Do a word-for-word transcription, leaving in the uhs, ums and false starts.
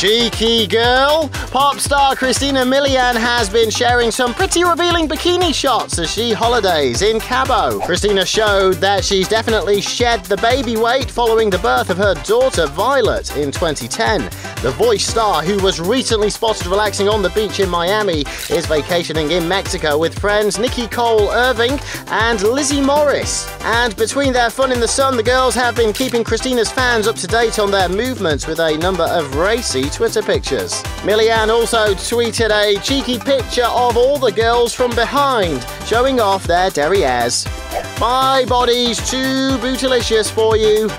Cheeky girl! Pop star Christina Milian has been sharing some pretty revealing bikini shots as she holidays in Cabo. Christina showed that she's definitely shed the baby weight following the birth of her daughter Violet in twenty ten. The Voice star, who was recently spotted relaxing on the beach in Miami, is vacationing in Mexico with friends Nikki Cole Irving and Lizzie Morris. And between their fun in the sun, the girls have been keeping Christina's fans up to date on their movements with a number of racy Twitter pictures. Milian also tweeted a cheeky picture of all the girls from behind, showing off their derrieres. My body's too bootylicious for you.